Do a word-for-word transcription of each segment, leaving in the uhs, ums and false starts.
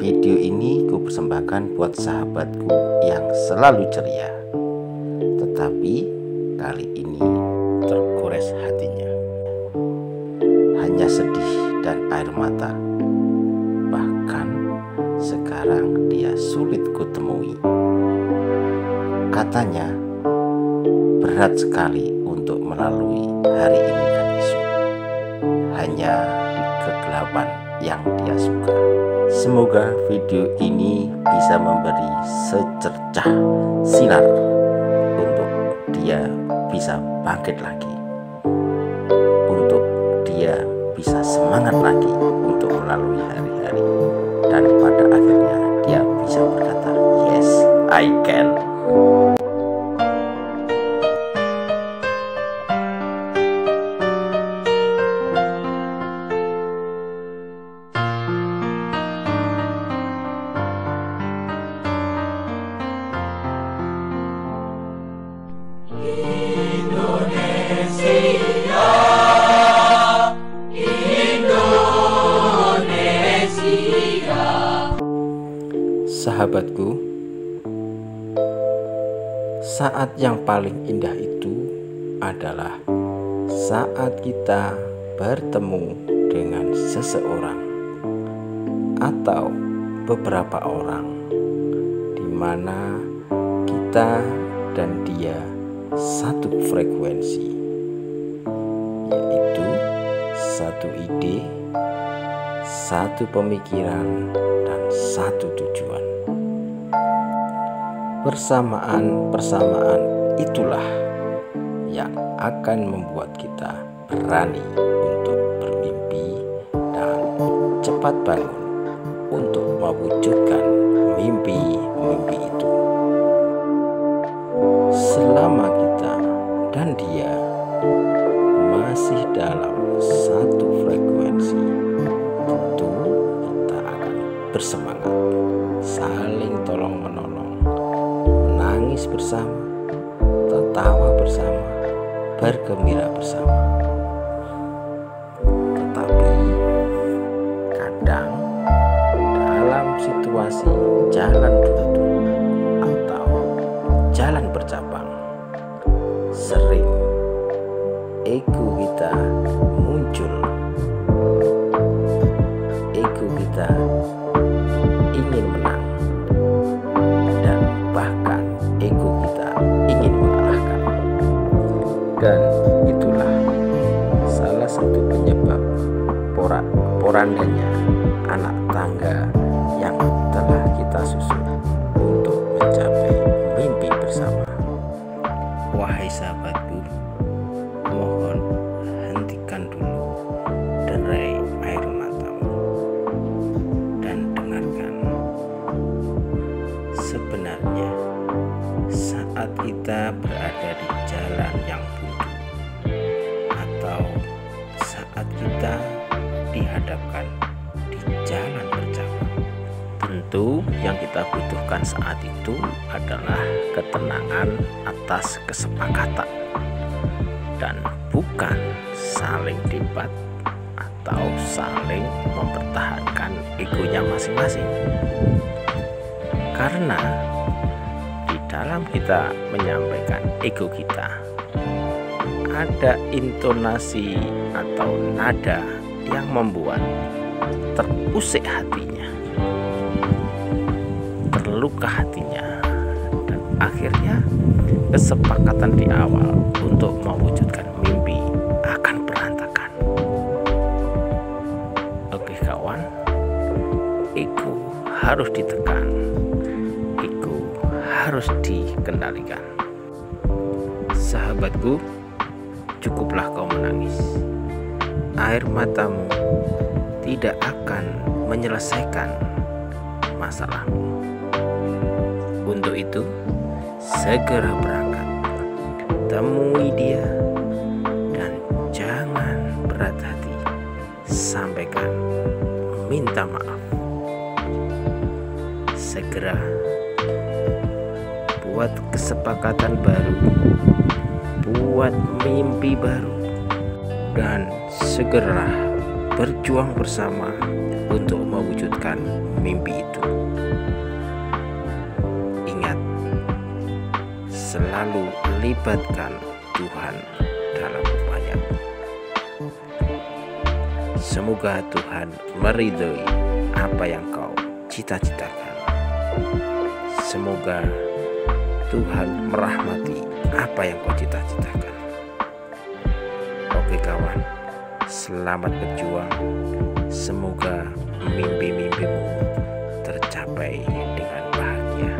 Video ini ku persembahkan buat sahabatku yang selalu ceria, tetapi kali ini tergores hatinya. Hanya sedih dan air mata. Bahkan sekarang dia sulit kutemui. Katanya berat sekali untuk melalui hari ini dan esok. Hanya di kegelapan yang dia suka. Semoga video ini bisa memberi secercah sinar untuk dia bisa bangkit lagi, untuk dia bisa semangat lagi untuk melalui hari-hari, dan pada akhirnya dia bisa berkata, "Yes, I can." Sahabatku, saat yang paling indah itu adalah saat kita bertemu dengan seseorang atau beberapa orang, di mana kita dan dia satu frekuensi, yaitu satu ide, satu pemikiran, dan satu tujuan. Persamaan-persamaan itulah yang akan membuat kita berani untuk bermimpi dan cepat bangun untuk mewujudkan mimpi-mimpi itu. Selama kita dan dia masih dalam satu frekuensi, tentu kita akan bersemangat, saling tolong-menolong, menangis bersama, tertawa bersama, bergembira bersama. Tetapi kadang dalam situasi jalan buntu atau jalan bercabang, sering ego kita muncul. Ego kita ingin menang, dan bahkan ego kita ingin mengalahkan, dan itulah salah satu penyebab porak-porandanya anak tangga yang telah kita susun untuk mencapai mimpi bersama. Wahai sahabatku, mohon hentikan dulu derai air matamu dan dengarkan. Sebenarnya saat kita berada di jalan yang buntu atau saat kita dihadapkan di jalan bercabang, tentu yang kita butuhkan saat itu adalah ketenangan atas kesepakatan dan bukan saling debat atau saling mempertahankan egonya masing-masing. Karena dalam kita menyampaikan ego kita, ada intonasi atau nada yang membuat terusik hatinya, terluka hatinya, dan akhirnya kesepakatan di awal untuk mewujudkan mimpi akan berantakan. Oke kawan, ego harus ditekan, harus dikendalikan. Sahabatku, cukuplah kau menangis. Air matamu tidak akan menyelesaikan masalahmu. Untuk itu, segera berangkat, temui dia, dan jangan berat hati. Sampaikan minta maaf. Segera buat kesepakatan baru, buat mimpi baru, dan segera berjuang bersama untuk mewujudkan mimpi itu. Ingat, selalu libatkan Tuhan dalam upaya. Semoga Tuhan meridhoi apa yang kau cita-citakan. Semoga Tuhan merahmati apa yang kau cita-citakan. Oke kawan, selamat berjuang. Semoga mimpi-mimpimu tercapai dengan bahagia.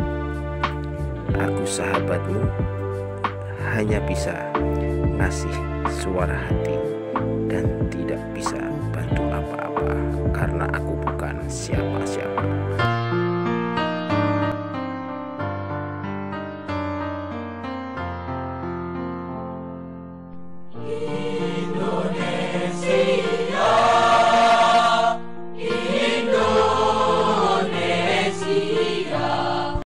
Aku sahabatmu hanya bisa ngasih suara hati.